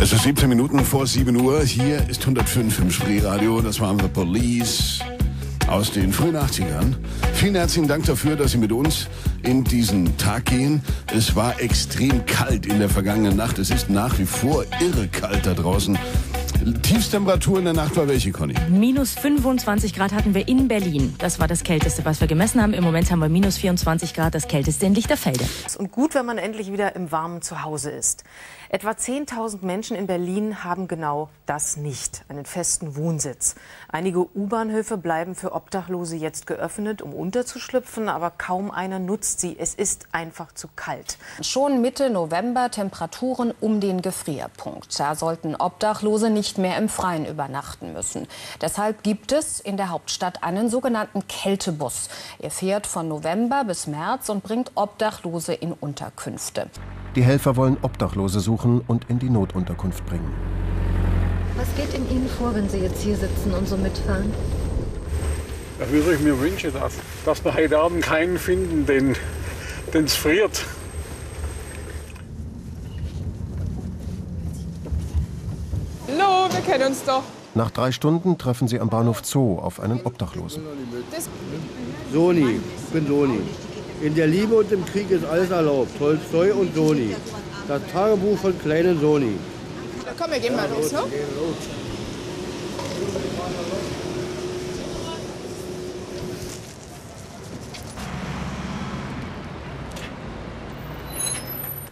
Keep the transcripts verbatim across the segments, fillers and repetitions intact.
Es ist siebzehn Minuten vor sieben Uhr. Hier ist hundertfünf im Spreeradio. Das waren The Police aus den frühen achtzigern. Vielen herzlichen Dank dafür, dass Sie mit uns in diesen Tag gehen. Es war extrem kalt in der vergangenen Nacht. Es ist nach wie vor irre kalt da draußen. Tiefstemperatur in der Nacht war welche, Conny? minus fünfundzwanzig Grad hatten wir in Berlin. Das war das Kälteste, was wir gemessen haben. Im Moment haben wir minus vierundzwanzig Grad, das Kälteste in Lichterfelde. Und gut, wenn man endlich wieder im warmen Zuhause ist. Etwa zehntausend Menschen in Berlin haben genau das nicht, einen festen Wohnsitz. Einige U-Bahnhöfe bleiben für Obdachlose jetzt geöffnet, um unterzuschlüpfen, aber kaum einer nutzt sie. Es ist einfach zu kalt. Schon Mitte November Temperaturen um den Gefrierpunkt. Da sollten Obdachlose nicht mehr im Freien übernachten müssen. Deshalb gibt es in der Hauptstadt einen sogenannten Kältebus. Er fährt von November bis März und bringt Obdachlose in Unterkünfte. Die Helfer wollen Obdachlose suchen und in die Notunterkunft bringen. Was geht in Ihnen vor, wenn Sie jetzt hier sitzen und so mitfahren? Da würde ich mir wünschen, dass, dass wir heute Abend keinen finden, den es friert. Hallo, wir kennen uns doch. Nach drei Stunden treffen sie am Bahnhof Zoo auf einen Obdachlosen. Soni, ich bin Soni. In der Liebe und im Krieg ist alles erlaubt. Tolstoi und Soni. Das Tagebuch von kleinen Soni. Na komm, wir gehen mal los, ne?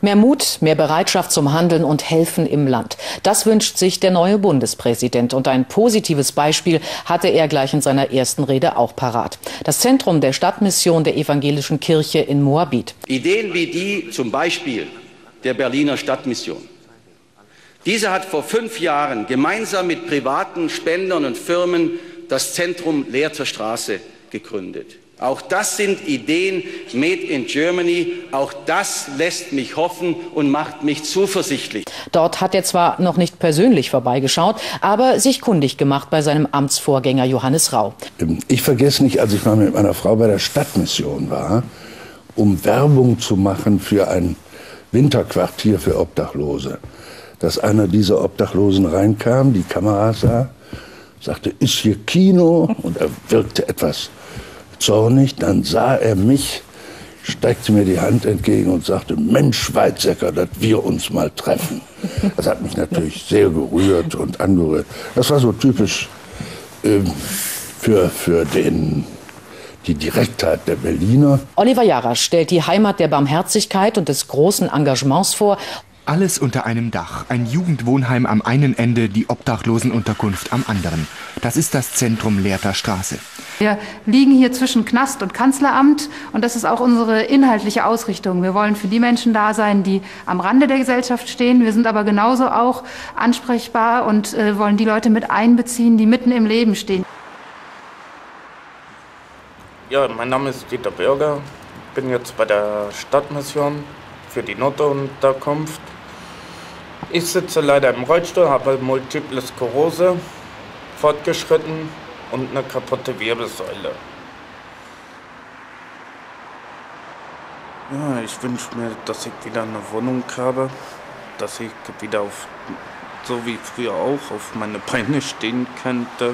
Mehr Mut, mehr Bereitschaft zum Handeln und Helfen im Land. Das wünscht sich der neue Bundespräsident. Und ein positives Beispiel hatte er gleich in seiner ersten Rede auch parat. Das Zentrum der Stadtmission der Evangelischen Kirche in Moabit. Ideen wie die zum Beispiel der Berliner Stadtmission. Diese hat vor fünf Jahren gemeinsam mit privaten Spendern und Firmen das Zentrum Lehrter Straße gegründet. Auch das sind Ideen made in Germany. Auch das lässt mich hoffen und macht mich zuversichtlich. Dort hat er zwar noch nicht persönlich vorbeigeschaut, aber sich kundig gemacht bei seinem Amtsvorgänger Johannes Rau. Ich vergesse nicht, als ich mal mit meiner Frau bei der Stadtmission war, um Werbung zu machen für ein Winterquartier für Obdachlose. Dass einer dieser Obdachlosen reinkam, die Kamera sah, sagte, ist hier Kino? Und er wirkte etwas zornig, dann sah er mich, streckte mir die Hand entgegen und sagte, Mensch, Weizsäcker, dass wir uns mal treffen. Das hat mich natürlich sehr gerührt und angerührt. Das war so typisch äh, für, für den, die Direktheit der Berliner. Oliver Jara stellt die Heimat der Barmherzigkeit und des großen Engagements vor. Alles unter einem Dach, ein Jugendwohnheim am einen Ende, die Obdachlosenunterkunft am anderen. Das ist das Zentrum Lehrter Straße. Wir liegen hier zwischen Knast und Kanzleramt und das ist auch unsere inhaltliche Ausrichtung. Wir wollen für die Menschen da sein, die am Rande der Gesellschaft stehen. Wir sind aber genauso auch ansprechbar und äh, wollen die Leute mit einbeziehen, die mitten im Leben stehen. Ja, mein Name ist Dieter Bürger. Ich bin jetzt bei der Stadtmission für die Notunterkunft. Ich sitze leider im Rollstuhl, habe Multiple Sklerose fortgeschritten und eine kaputte Wirbelsäule. Ja, ich wünsche mir, dass ich wieder eine Wohnung habe, dass ich wieder auf, so wie früher auch, auf meine Beine stehen könnte.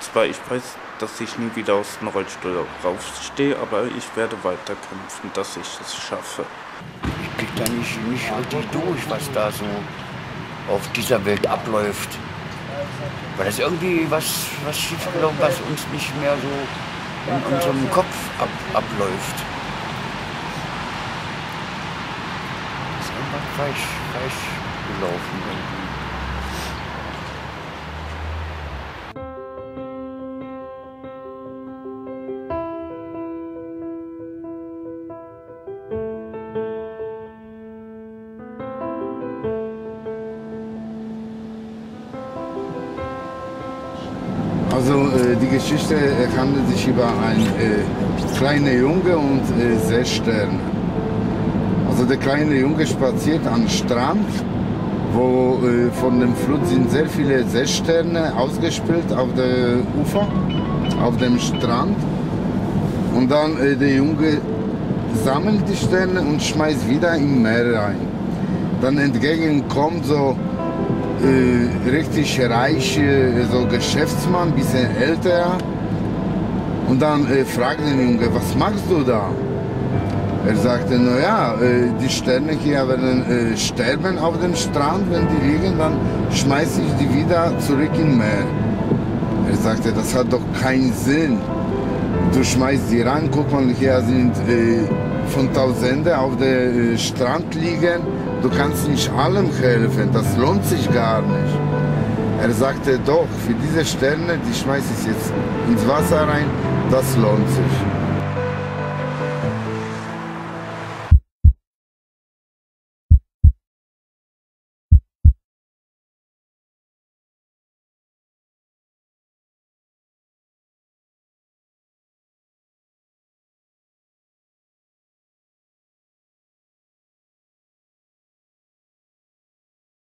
Zwar, ich weiß, dass ich nie wieder aus dem Rollstuhl raufstehe, aber ich werde weiterkämpfen, dass ich es schaffe. Ich krieg da nicht, nicht richtig durch, was da so auf dieser Welt abläuft. Weil das irgendwie was, was schiefgelaufen, was uns nicht mehr so in unserem Kopf ab, abläuft. Das ist einfach falsch, falsch gelaufen irgendwie. Die Geschichte handelt sich über einen äh, kleinen Junge und äh, sechs Sterne. Also der kleine Junge spaziert am Strand, wo äh, von dem Fluss sind sehr viele sechs Sterne ausgespült auf dem Ufer, auf dem Strand. Und dann äh, der Junge sammelt die Sterne und schmeißt wieder im Meer rein. dann entgegenkommt so äh, richtig reiche so Geschäftsmann, bisschen älter. Und dann äh, fragt den Junge, was machst du da? Er sagte, naja, äh, die Sterne hier werden äh, sterben auf dem Strand, wenn die liegen, dann schmeiße ich die wieder zurück in Meer. Er sagte, das hat doch keinen Sinn. Du schmeißt die ran, guck mal, hier sind äh, von Tausende auf dem äh, Strand liegen. Du kannst nicht allem helfen, das lohnt sich gar nicht. Er sagte, doch, für diese Sterne, die schmeiße ich jetzt ins Wasser rein, das lohnt sich.